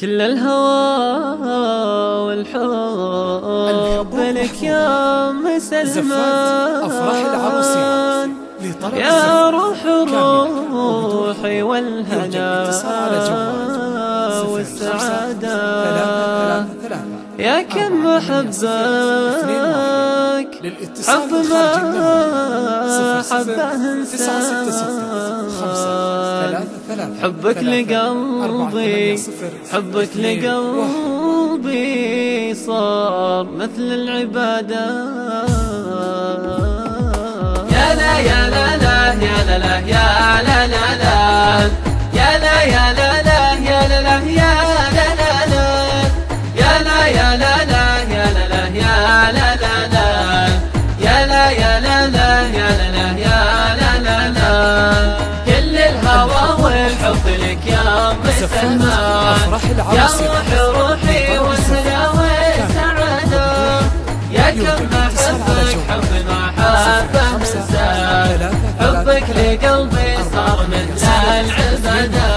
كل الهوى والحب لك يا ام سلمان، يا روح روحي والهنا والسعادة، يا كم حبك حب ما حبه انسان، حبك لقلبي صار مثل العبادة. يا لا يا لا لا يا لا لا يا لا لا لا يا لا يا لا لا يا لا لا يا لا لا لا يا لا يا لا لا يا لا لا يا لا لا لا يا لا يا لا لا يا لا لا يا لا لا. كل الهوى والحب لك يا ام سلمان، يا روح روحي والهنا والسعادة، يا كم حبك حب ما حبه انسان، حبك لقلبي صار مثل العبادة،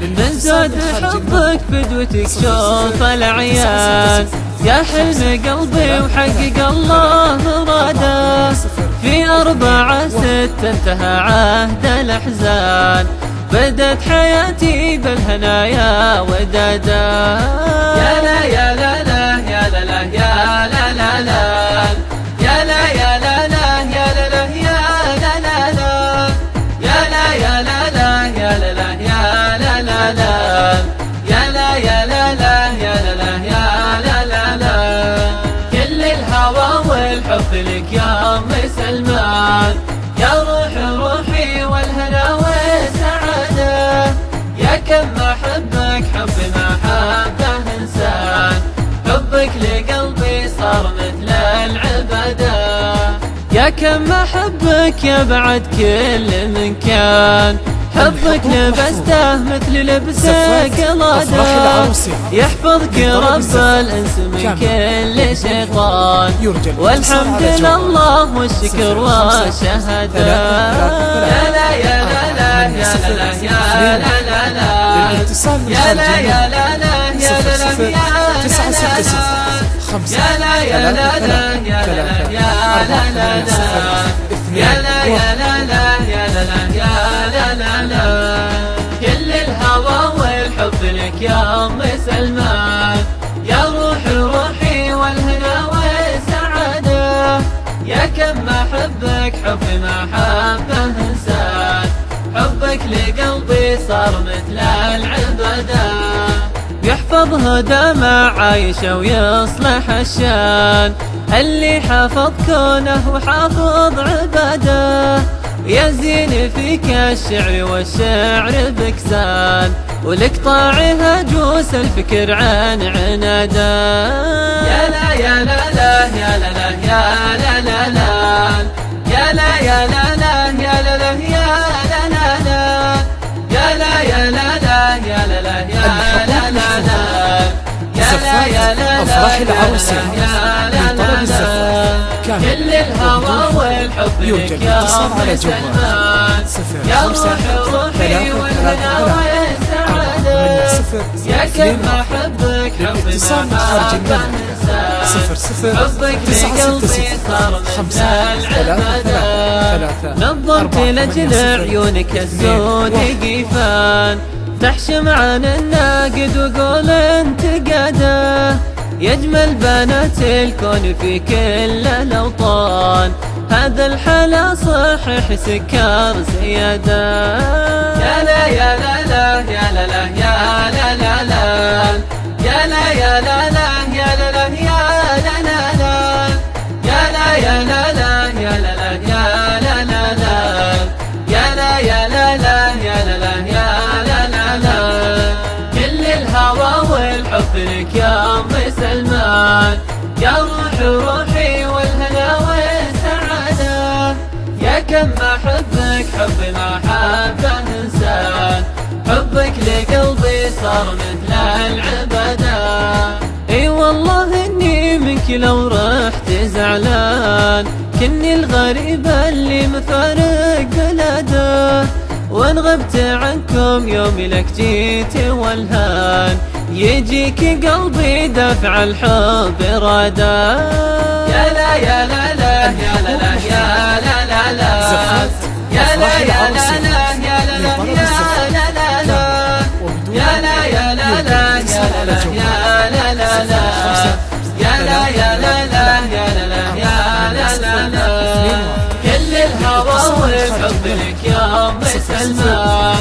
من زاد حبك فدوتك شوف العيان، يا حلم قلبي وحقق الله مراده، في 4/6 انتهى عهد الاحزان، بدت حياتي بالهنايا ودادا. يا لا يا لا لا يا لا لا يا لا لا لا يا لا يا لا لا يا لا لا يا لا لا لا يا لا يا لا لا يا لا لا يا لا لا لا يا لا يا لا لا يا لا لا يا لا لا لا. كل الهوى والحب لك يا ام سلمان، يا روح روحي والهنا والسعادة، يا كم احبك حب ما حبه انسان، حبك لقلبي صار مثل العبادة، يا كم احبك يا بعد كل من كان، حبك لبسته مثل لبس قلاده، يحفظك رب الانس من كل شيطان، والحمد لله والشكر والشهاده. يا لا يا لا لا يا لا لا يا لا لا لا يا لا يا لا لا يا لا لا يا لا يا لا لا يا لا لا يا لا يا لا لا يا لا لا يا لا لا. كل الهوى والحب لك يا ام سلمان، يا روح روحي والهنا والسعادة، يا كم احبك حب ما حبه انسان، حبك لقلبي صار مثل العبادة، يحفظها دمع عايشة ويصلح الشان، اللي حافظ كونه وحافظ عباده، يا زين فيك الشعر والشعر بكسان، ولك طاعها جوس الفكر عن عناده. يا لا يا لا لا يا لا لا يا لا لا يا لا يا لا لا يا لا لا يا لا لا يا لا يا لا لا يا لا لا يا لا لا لا أفراح العروس في طلب الزفاف كامل. كل الهوى والحب لك يا ام سلمان، يا روح روحي والهنا والسعادة، يا كم أحبك حب ما حبه إنسان، حبك لقلبي صار مثل العبادة، نظمت لأجل عيونك السود جيفان، تحشم عن الناقد وقول انتقاده، يجمل بنات الكون في كل الاوطان، هذا الحلا صحيح سكر زياده. يا لا يا لا لا يا لا لا يا لا لا لا يا لا يا لا لا يا لا لا يا لا لا يا لا يا لا لا يا لا لا يا لا لا لا يا لا يا لا لا يا لا لا يا لا لا لا. كل الهوى والحب لك يا ام سلمان، يا روح روحي والهنا والسعادة، يا كم احبك حب ما حبه انسان، حبك لقلبي صار مثل العبادة، اي والله اني منك لو رحت زعلان، كني الغريبة اللي مفارق بلاده، وانغبت عنكم يومي لك جيت والهان، يجيك قلبي دفع الحب رادا. يا لا يا لا لا يا لا لا يا لا لا لا يا لا يا لا لا يا لا لا يا لا يا لا لا يا لا يا لا لا يا لا يا لا لا يا لا يا لا لا. كل الهوى والحب لك يا ام سلمان،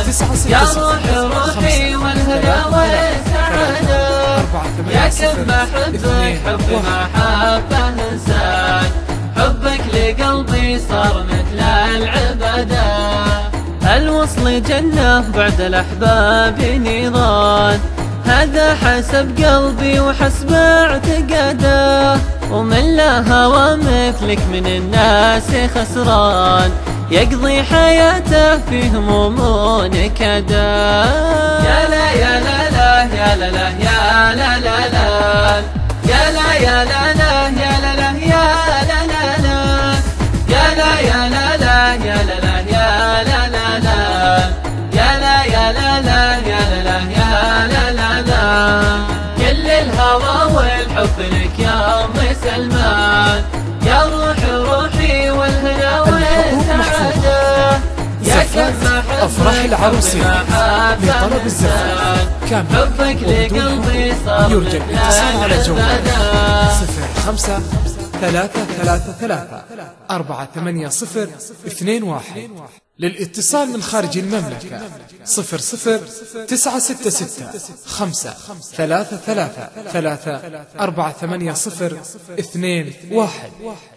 يا روحي والهدى والسعادة، يا كم احبك حب ما حبه انسان، حبك لقلبي صار مثل العبادة. الوصل جنة بعد الاحباب نيران، هذا حسب قلبي وحسب اعتقاده، ومن لا هوى مثلك من الناس خسران، يقضي حياته في هموم ونكدا. يا لا يا لا لا يا لا لا يا لا لا لا يا لا يا لا لا يا لا لا يا لا يا لا لا يا لا لا يا لا لا لا يا لا يا لا لا يا لا يا لا لا لا. كل الهوى والحب لك يا ام سلمان، يا روحي والهنا والسعادة، يا كم أفراح العروسين لطلب الزفاف كامل، حبك لقلبي صار يرجى الاتصال على جوالنا 05 333 480 221 للاتصال من خارج المملكة 00 966 533 480 221.